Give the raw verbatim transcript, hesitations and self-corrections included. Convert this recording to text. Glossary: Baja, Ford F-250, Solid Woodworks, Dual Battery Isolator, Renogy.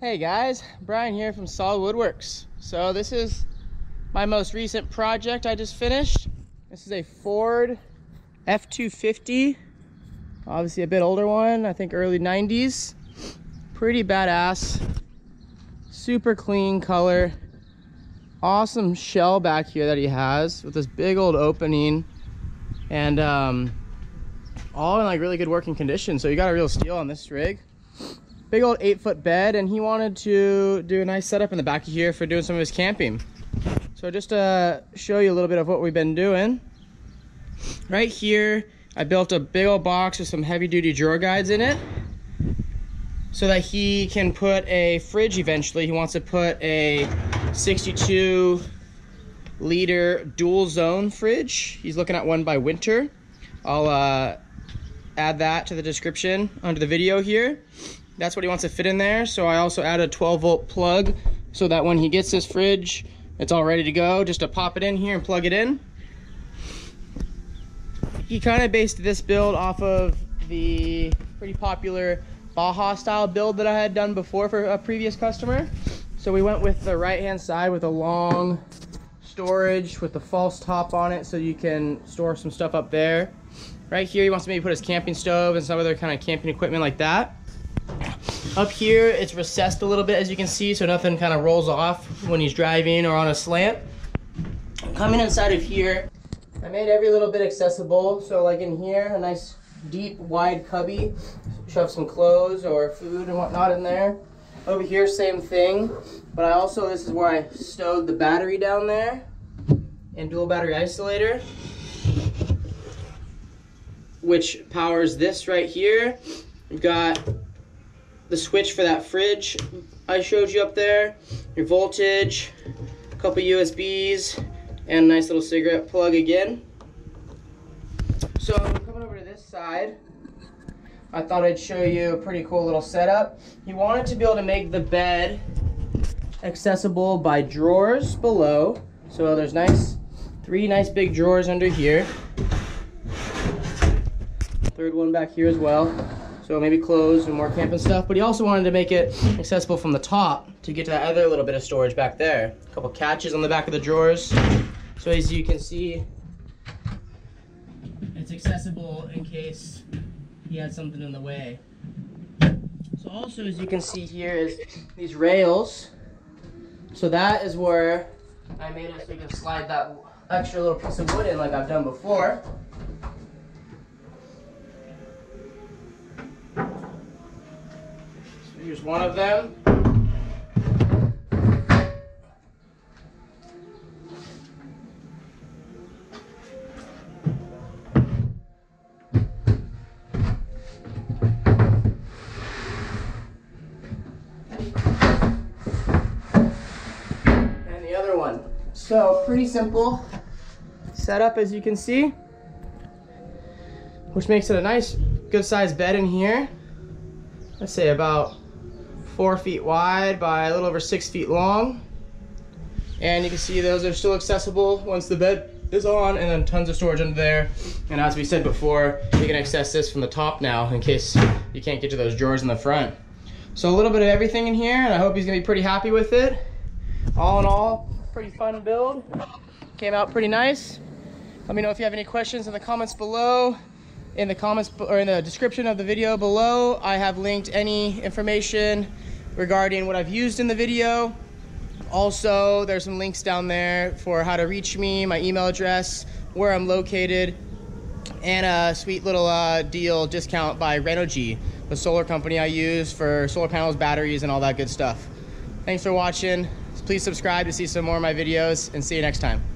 Hey guys, Brian here from Solid Woodworks. So this is my most recent project I just finished. This is a Ford F two fifty, obviously a bit older one, I think early nineties. Pretty badass, super clean color, awesome shell back here that he has with this big old opening, and um, all in like really good working condition. So you got a real steal on this rig. Big old eight foot bed, and he wanted to do a nice setup in the back of here for doing some of his camping. So just to show you a little bit of what we've been doing. Right here, I built a big old box with some heavy duty drawer guides in it so that he can put a fridge eventually. He wants to put a sixty-two liter dual zone fridge. He's looking at one by winter. I'll uh, add that to the description under the video here. That's what he wants to fit in there. So I also added a twelve volt plug so that when he gets this fridge, it's all ready to go, just to pop it in here and plug it in. He kind of based this build off of the pretty popular Baja style build that I had done before for a previous customer. So we went with the right hand side with a long storage with the false top on it so you can store some stuff up there. Right here he wants to maybe put his camping stove and some other kind of camping equipment like that. Up here, it's recessed a little bit, as you can see, so nothing kind of rolls off when he's driving or on a slant. Coming inside of here, I made every little bit accessible. So like in here, a nice deep, wide cubby. Shove some clothes or food and whatnot in there. Over here, same thing. But I also, this is where I stowed the battery down there and dual battery isolator, which powers this right here. We've got the switch for that fridge I showed you up there, your voltage, a couple U S Bs, and a nice little cigarette plug again. So coming over to this side, I thought I'd show you a pretty cool little setup. He wanted to be able to make the bed accessible by drawers below. So there's nice, three nice big drawers under here. Third one back here as well. So maybe clothes and more camping stuff, but he also wanted to make it accessible from the top to get to that other little bit of storage back there. A couple catches on the back of the drawers. So as you can see, it's accessible in case he had something in the way. So also, as you can see here, is these rails. So that is where I made it so you can slide that extra little piece of wood in like I've done before. Here's one of them. And the other one. So pretty simple setup, as you can see, which makes it a nice, good sized bed in here. Let's say about four feet wide by a little over six feet long, and you can see those are still accessible once the bed is on, and then tons of storage under there. And as we said before, you can access this from the top now in case you can't get to those drawers in the front. So a little bit of everything in here, and I hope he's gonna be pretty happy with it. All in all, pretty fun build, came out pretty nice. Let me know if you have any questions in the comments below. In the comments or in the description of the video below, I have linked any information regarding what I've used in the video. Also, there's some links down there for how to reach me, my email address, where I'm located, and a sweet little uh, deal discount by Renogy, the solar company I use for solar panels, batteries, and all that good stuff. Thanks for watching. Please subscribe to see some more of my videos, and see you next time.